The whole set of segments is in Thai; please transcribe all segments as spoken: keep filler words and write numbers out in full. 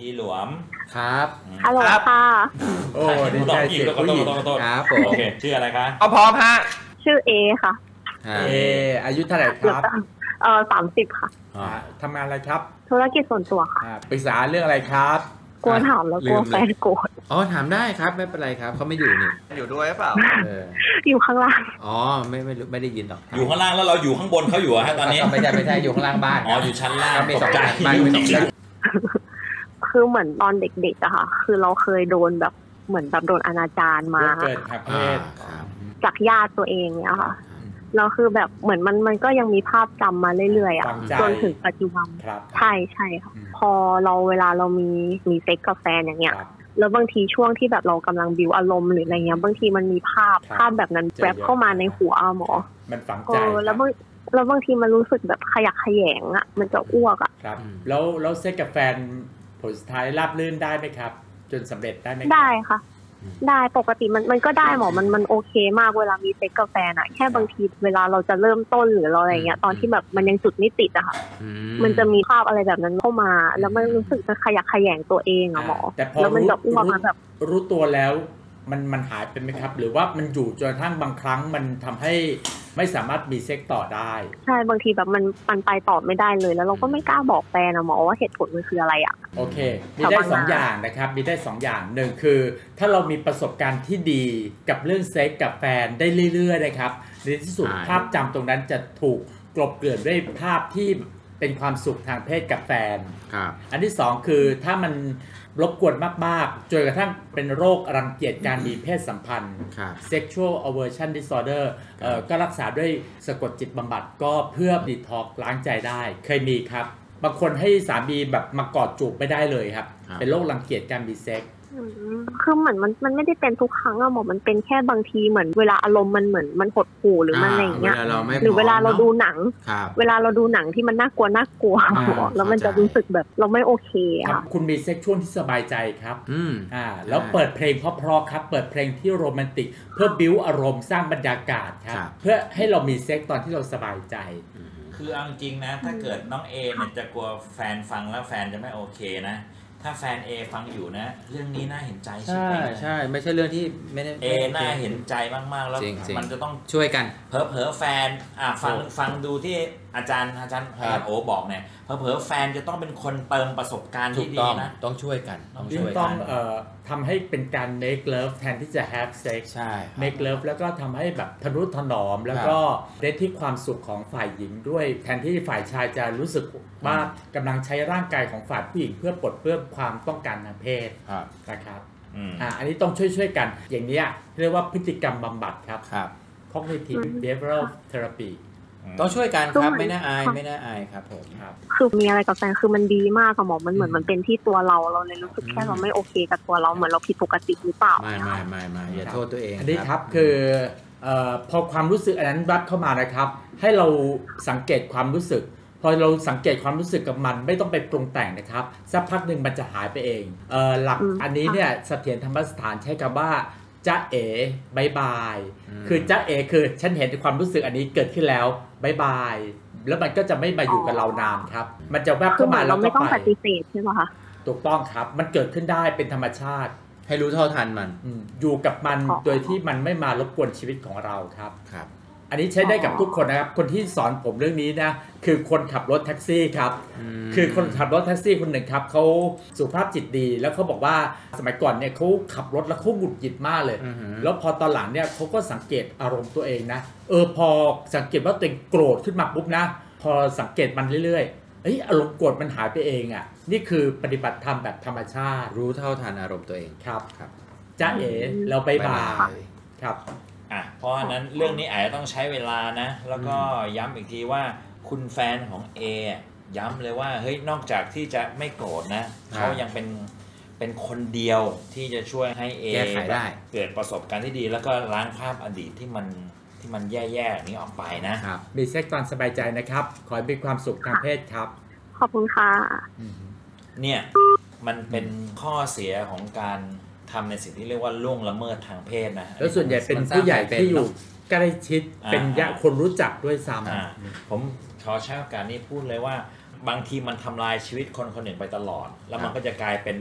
ดีหลวมครับฮัลโหลค่ะโอ้ดีใจเสียงผู้หญิงครับโอเคชื่ออะไรคะเอาพร้อมฮะชื่อเอค่ะเออายุเท่าไหร่ครับเออสามสิบค่ะทำงานอะไรครับธุรกิจส่วนตัวค่ะปรึกษาเรื่องอะไรครับกลัวถามแล้วกลัวแฟนโกรธอ๋อถามได้ครับไม่เป็นไรครับเขาไม่อยู่นี่อยู่ด้วยเปล่าอยู่ข้างล่างอ๋อไม่ไม่ไม่ได้ยินหรอกอยู่ข้างล่างแล้วเราอยู่ข้างบนเขาอยู่ฮะตอนนี้ไม่ใช่ไม่ใช่อยู่ข้างล่างบ้านอ๋ออยู่ชั้นล่างไม่สนใจไม่สนใจคือเหมือนตอนเด็กๆอะค่ะคือเราเคยโดนแบบเหมือนแบบโดนอนาจารมาจากญาติตัวเองเนี่ยค่ะเราคือแบบเหมือนมันมันก็ยังมีภาพจำมาเรื่อยๆอ่ะจนถึงปัจจุบันใช่ใช่ค่ะพอเราเวลาเรามีมีเซ็กกับแฟนอย่างเงี้ยแล้วบางทีช่วงที่แบบเรากำลังบิวอารมณ์หรืออะไรเงี้ยบางทีมันมีภาพภาพแบบนั้นแวบเข้ามาในหัวหมอมันฝังใจแล้วบางแล้วบางทีมันรู้สึกแบบขยักขยแยงอ่ะมันจะอ้วกอ่ะครับแล้วแล้วเซ็กกับแฟนผลสุดท้ายราบรื่นได้ไหมครับจนสำเร็จได้ไหมได้ค่ะได้ปกติมันมันก็ได้หมอมันมันโอเคมากเวลามีเซ็กกับแฟนอะแค่บางทีเวลาเราจะเริ่มต้นหรือเราอะไรเงี้ยตอนที่แบบมันยังจุดไม่ติดอะค่ะมันจะมีภาพอะไรแบบนั้นเข้ามาแล้วมันรู้สึกจะขยักขยแยงตัวเองอะหมอแล้วมันจะอ้วกมาแบบรู้ตัวแล้วมันมันหายไปไหมครับหรือว่ามันอยู่จนกระทั่งบางครั้งมันทำให้ไม่สามารถมีเซ็กต่อได้ใช่บางทีแบบมันมันไปต่อไม่ได้เลยแล้วเราก็ไม่กล้าบอกแฟนนะหมอว่าเหตุผลมันคืออะไรอ่ะโอเคมีได้สองอย่างนะครับมีได้สองอย่างหนึ่งคือถ้าเรามีประสบการณ์ที่ดีกับเรื่องเซ็กกับแฟนได้เรื่อยๆนะครับในที่สุดภาพจำตรงนั้นจะถูกกลบเกลื่อนด้วยภาพที่เป็นความสุขทางเพศกับแฟนครับอันที่สองคือถ้ามันรบกวนมากๆจนกระทั่งเป็นโรครังเกียจการมีเพศสัมพันธ์ sexual aversion disorder ก็รักษาด้วยสะกดจิตบำบัดก็เพื่อดีท็อกซ์ล้างใจได้เคยมีครับบางคนให้สามีแบบมากอดจูบไม่ได้เลยครับเป็นโรครังเกียจการมีเซ็กคือเหมือนมันมันไม่ได้เป็นทุกครั้งอะหมอมันเป็นแค่บางทีเหมือนเวลาอารมณ์มันเหมือนมันหดหู่หรือมันอะไรอย่างเงี้ยหรือเวลาเราดูหนังเวลาเราดูหนังที่มันน่ากลัวน่ากลัวแล้วมันจะรู้สึกแบบเราไม่โอเคอะคุณมีเซ็กชวลที่สบายใจครับอ่าแล้วเปิดเพลงเพราะๆครับเปิดเพลงที่โรแมนติกเพื่อบิ้วอารมณ์สร้างบรรยากาศครับเพื่อให้เรามีเซ็กตอนที่เราสบายใจคือเอาจริงนะถ้าเกิดน้องเอเนี่ยจะกลัวแฟนฟังแล้วแฟนจะไม่โอเคนะถ้าแฟนเอฟังอยู่นะเรื่องนี้น่าเห็นใจใช่ใช่ไม่ใช่เรื่องที่ไม่ได้เอน่าเห็นใจมากๆแล้วมันจะต้องช่วยกันเผลอเผลอแฟนอ่ะฟังฟังดูที่อาจารย์อาจารย์โอบอกเนี่ยเผลอเผลอแฟนจะต้องเป็นคนเติมประสบการณ์ที่ดีนะต้องช่วยกันต้องช่วยกันต้องเอ่อทำให้เป็นการ make love แทนที่จะ have sex ใช่ make love แล้วก็ทำให้แบบทะนุถนอมแล้วก็ได้ที่ความสุขของฝ่ายหญิงด้วยแทนที่ฝ่ายชายจะรู้สึกว่ากำลังใช้ร่างกายของฝ่ายผู้หญิงเพื่อปลดเปลื้องความต้องการทางเพศนะครับอ่าอันนี้ต้องช่วยๆกันอย่างนี้เรียกว่าพฤติกรรมบำบัดครับ cognitive behavioral therapyต้องช่วยกันครับไม่น่าอายไม่น่าอายครับผมคือมีอะไรกับแฟนคือมันดีมากค่ะหมอมันเหมือนมันเป็นที่ตัวเราเราเลยรู้สึกแค่เราไม่โอเคกับตัวเราเหมือนเราผิดปกติหรือเปล่าไม่ไม่ไม่ไม่อย่าโทษตัวเองอันนี้ครับคือพอความรู้สึกอันนั้นรับเข้ามานะครับให้เราสังเกตความรู้สึกพอเราสังเกตความรู้สึกกับมันไม่ต้องไปปรุงแต่งนะครับสักพักหนึ่งมันจะหายไปเองหลักอันนี้เนี่ยเสถียรธรรมสถานใช้คำว่าจ้าเอ๋บายบายคือจ้าเอ๋คือฉันเห็นความรู้สึกอันนี้เกิดขึ้นแล้วบายบายแล้วมันก็จะไม่มาอยู่กับเรานานครับมันจะแวบเข้ามาเราไม่ต้องปฏิเสธใช่ไหมคะถูกต้องครับมันเกิดขึ้นได้เป็นธรรมชาติให้รู้เท่าทันมันอยู่กับมันโดยที่มันไม่มารบกวนชีวิตของเราครับครับอันนี้ใช้ได้กับทุกคนนะครับคนที่สอนผมเรื่องนี้นะคือคนขับรถแท็กซี่ครับคือคนขับรถแท็กซี่คนหนึ่งครับเขาสุภาพจิตดีแล้วเขาบอกว่าสมัยก่อนเนี่ยเขาขับรถแล้วเขาหงุดหงิดมากเลยแล้วพอตอนหลังเนี่ยเขาก็สังเกตอารมณ์ตัวเองนะเออพอสังเกตว่าตัวเองโกรธขึ้นมาปุ๊บนะพอสังเกตมันเรื่อยๆเอ้ยอารมณ์โกรธมันหายไปเองอ่ะนี่คือปฏิบัติธรรมแบบธรรมชาติรู้เท่าทันอารมณ์ตัวเองครับครับจ้าเอ๋เราไปบ่ายครับเพราะนั้นเรื่องนี้อาจจะต้องใช้เวลานะแล้วก็ย้ำอีกทีว่าคุณแฟนของเอย้ำเลยว่าเฮ้ยนอกจากที่จะไม่โกรธนะเขายังเป็นเป็นคนเดียวที่จะช่วยให้เอเกิดประสบการณ์ที่ดีแล้วก็ล้างภาพอดีตที่มันที่มันแย่ๆนี้ออกไปนะมีเซ็กตอนสบายใจนะครับขอให้มีความสุขทางเพศครับขอบคุณค่ะเนี่ยมันเป็นข้อเสียของการทำในสิ่งที่เรียกว่าล่วงละเมิดทางเพศนะแล้วส่วนใหญ่เป็นผู้ใหญ่ที่อยู่ใกล้ชิดเป็นญาติคนรู้จักด้วยซ้ำผมขอใช้โอกาสนี้พูดเลยว่า บางทีมันทำลายชีวิตคนคนหนึ่งไปตลอดแล้วมันก็จะกลายเป็น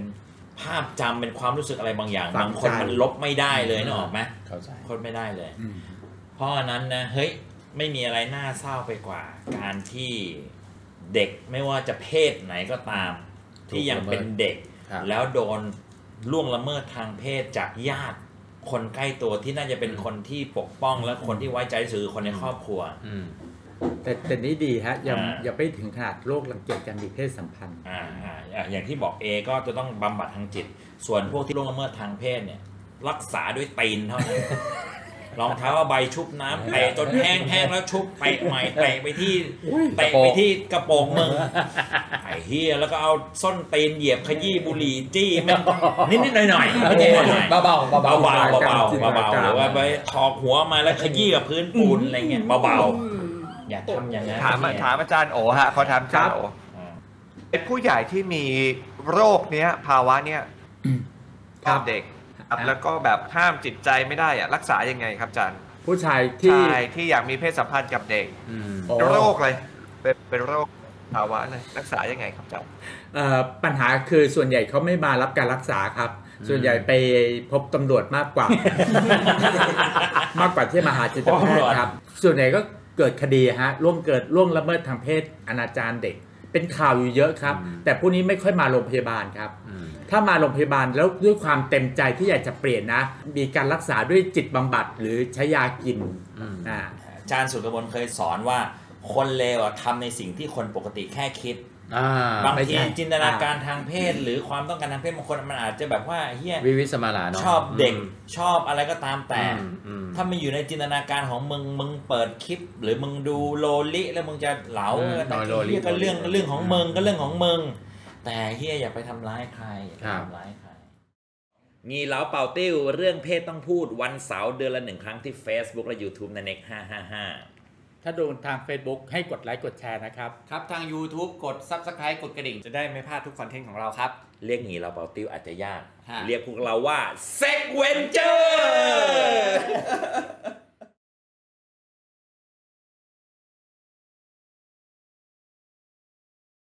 ภาพจำเป็นความรู้สึกอะไรบางอย่างบางคนมันลบไม่ได้เลยเนอะไหมคนไม่ได้เลยเพราะนั้นนะเฮ้ยไม่มีอะไรน่าเศร้าไปกว่าการที่เด็กไม่ว่าจะเพศไหนก็ตามที่ยังเป็นเด็กแล้วโดนล่วงละเมิดทางเพศจากญาติคนใกล้ตัวที่น่าจะเป็นคนที่ปกป้องและคนที่ไว้ใจสื่อคนในครอบครัวแต่แต่นี้ดีฮะอย่าอย่าไปถึงขนาดโรครังเกียจการมีเพศสัมพันธ์อ่าอย่างที่บอกเอก็จะต้องบำบัดทางจิตส่วนพวกที่ล่วงละเมิดทางเพศเนี่ยรักษาด้วยตีนเท่านั้นรองเท้าว่าใบชุบน้ำเตะจนแห้งแห้งแล้วชุบเตะใหม่เตะไปที่เตะไปที่กระโปรงมือไอ้เฮียแล้วก็เอาส้นเตนเหยียบขยี้บุหรี่จี้มันนิดนิดหน่อยหน่อยเบาเบาเบาเบาเบาเบาหรือว่าไปถอกหัวมาแล้วขยี้กับพื้นปูนอะไรเงี้ยเบาเบาอย่าทำอย่างนั้นถามถามอาจารย์โอฮะขอถามอาจารย์โอเป็นผู้ใหญ่ที่มีโรคเนี้ยภาวะเนี้ยกับเด็กแล้วก็แบบห้ามจิตใจไม่ได้อะรักษายังไงครับอาจารย์ผู้ชายที่ที่อยากมีเพศสัมพันธ์กับเด็กโรคเลยเป็นโรคภาวะเลยรักษายังไงครับอาจารย์ปัญหาคือส่วนใหญ่เขาไม่มารับการรักษาครับส่วนใหญ่ไปพบตำรวจมากกว่ามากกว่าที่มาหาจิตแพทย์ครับส่วนใหญ่ก็เกิดคดีฮะร่วมเกิดล่วงละเมิดทางเพศอนาจารเด็กเป็นข่าวอยู่เยอะครับแต่พวกนี้ไม่ค่อยมาโรงพยาบาลครับถ้ามาโรงพยาบาลแล้วด้วยความเต็มใจที่อยากจะเปลี่ยนนะมีการรักษาด้วยจิตบำบัดหรือใช้ยากินอาจารย์สุกมลเคยสอนว่าคนเลวทำในสิ่งที่คนปกติแค่คิดบางทีจินตนาการทางเพศหรือความต้องการทางเพศบางคนมันอาจจะแบบว่าเฮียวิวิสมาลาชอบเด็กชอบอะไรก็ตามแต่ถ้ามันอยู่ในจินตนาการของมึงมึงเปิดคลิปหรือมึงดูโลลิแล้วมึงจะเหลาเรื่องก็เรื่องเรื่องของมึงก็เรื่องของมึงแต่เฮียอย่าไปทำร้ายใครอย่าไปทำร้ายใครงี่เหลาเป่าติ้วเรื่องเพศต้องพูดวันเสาร์เดือนละหนึ่งครั้งที่ Facebook และ YouTube ในNANAKE555ถ้าดูทาง Facebook ให้กดไลค์กดแชร์นะครับครับทาง YouTube กด Subscribe กดกระดิ่งจะได้ไม่พลาดทุกคอนเทนต์ของเราครับเรียกงี่เหลาเป่าติ้วอาจจะยากเรียกพวกเราว่าเซ็กเวนเจอร์